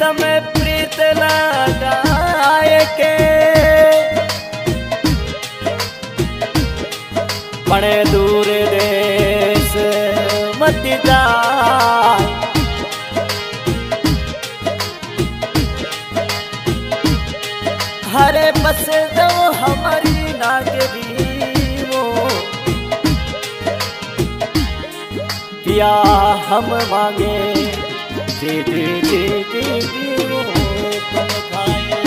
तमें प्रीत लगाए के बड़े दूर देश मत जा हरे बस दो हमारी नागरी या हम मांगे दे दे दे दे वो तुम खाए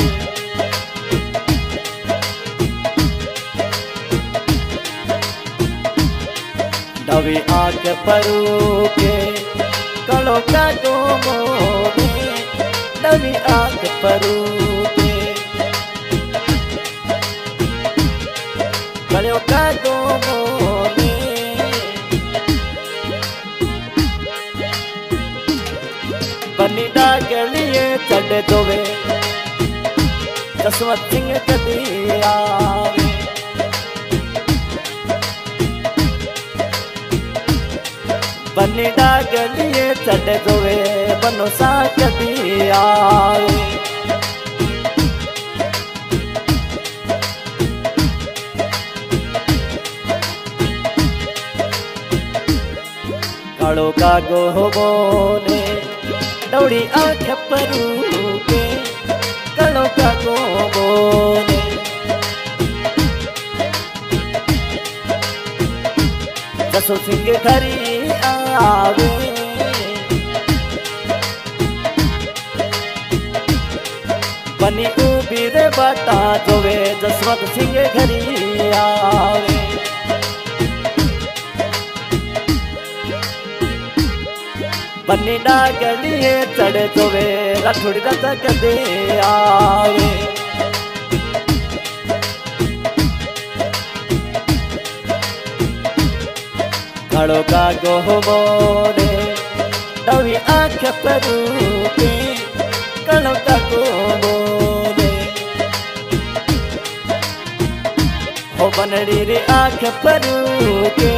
दबे आग परू के कड़ों का डोमो में दबे आग परू के कड़ों का डोमो बनीदा के लिए चढ़ दोवे जसवंत सिंह कदिया बनीदा के लिए चढ़ दोवे बनोसा कदिया काड़ो का गोबोने दौड़ी आंख परू के कड़ों का गोबोने जसवंत सिंह घरी आवे बनी उबीर बता दोवे जसवंत सिंह घरी आवे बनी ना गलिए चढ़ दोवे रठुड़ी रथ कदे आवे खड़ो का गोबोने दवी आंख परू के कड़ों का गोबोने हो बनड़ी रे आंख परू के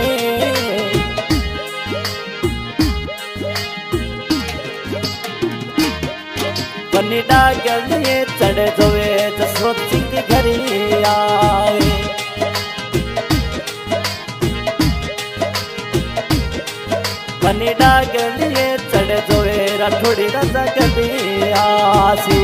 बनी डागलिए चढ़ दोवे जसवंत सिंह घरी आवे बनी डागलिए चढ़ दोवे राठौड़ी राजा कदी आसी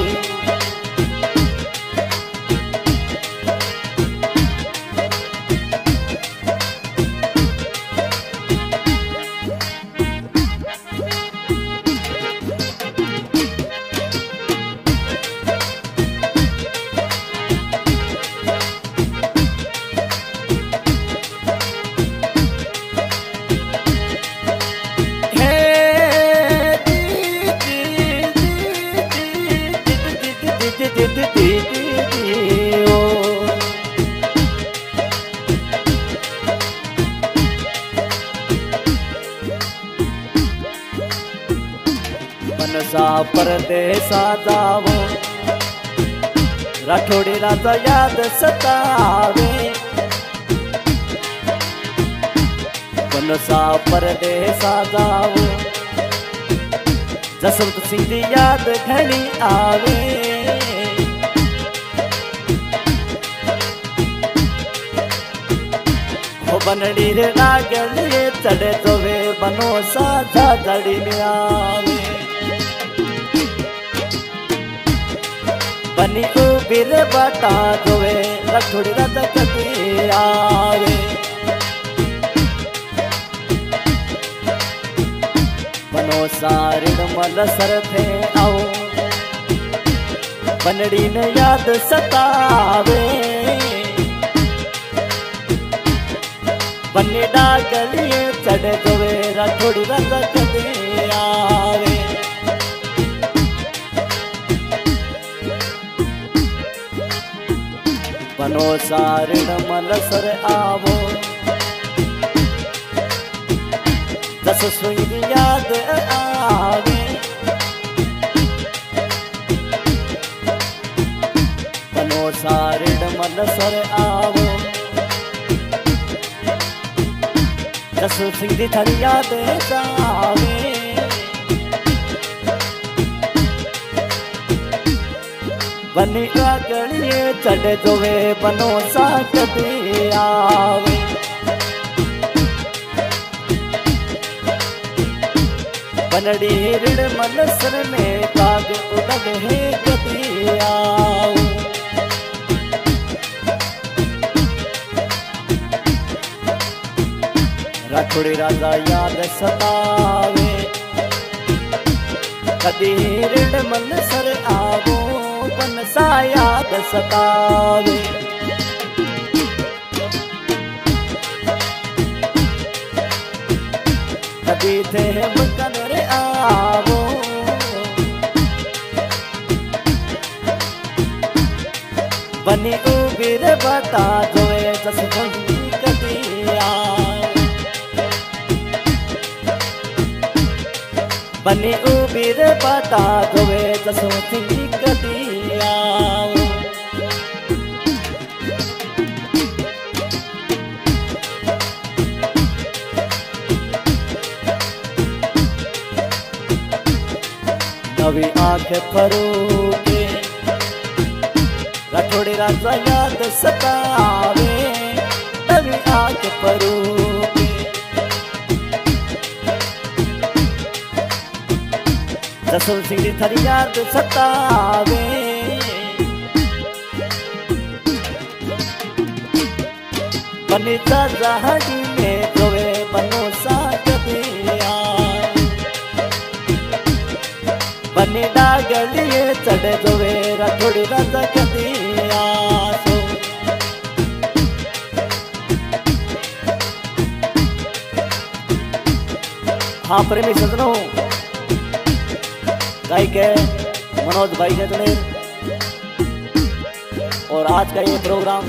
मनसा परदेसा जावो राठौड़ी राजा याद सतावे मनसा परदेसा जावो जसवंत सिंह की याद घनी आवे हो बनड़ी रे नागलिए चढ़े दोवे बनो साधा दड़ी में आवे बनी उबीर बता दोवे रठुड़ी रथ कदी आवे बनो सारिण मल सर थे आओ बनड़ी ने याद सतावे बनी डागलिए चढ़ दोवे रठुड़ी रथ कदी आवे बनो सारिण मल सर आवो जसवंत सिंह की याद आवे बनो सारिण मल सर आवो जसवंत सिंह की थारी याद आवे बने आगड़िए चढ़े दोवे बनो साकते आवे। बनड़ी हिरण मनसर में काग उड़ग है कती आओ। राठौड़ी राजा याद सतावे कदी हिरण मनसर आवो मनसा याद सतावे। कदी थे कनर आवो बनी उबिर बता दो जसवंत कदी आओ। बनी उबिर बता दो जसवंत कदी आओ। नवी आंख फरोके राठौड़ी राजा याद सतावे। नवी आंख फरोके जसवंत सिंह दी थारी याद सतावे। बनी ताजा हडी में जोवे बनो सा बनी डागलिए चढ़े दोवे राठौड़ी राजा कदी आओ। हाँ प्रेमी सजनों, गायक है मनोज भाई गजनेर और आज का ये प्रोग्राम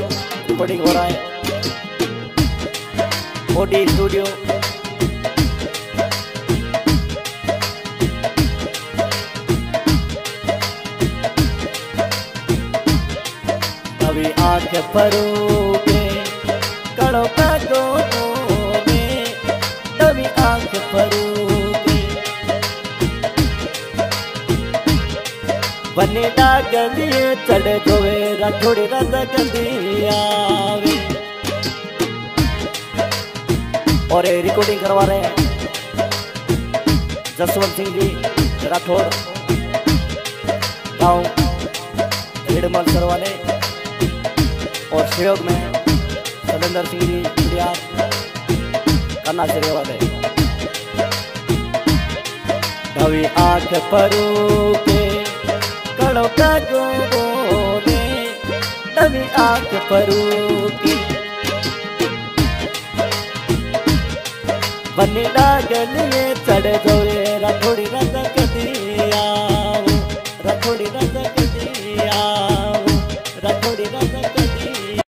रिकॉर्डिंग हो रहा है ओडी स्टूडियो। नवी आंख फरोके कड़ो कागो में नवी आंख फरोके बने डागलिए चढ़े दोवे राठौड़ी राजा कदी आवे। और ये रिकॉर्डिंग करवा रहे हैं जसवंत सिंह जी राठौड़ गाँव हिडमल सरवाने और सहयोग में सतेंद्र सिंह जी इंडिया करना चाहिए वाले। नवी आंख फरोके कड़ो कागो में नवी आंख फरोके बने डागलिए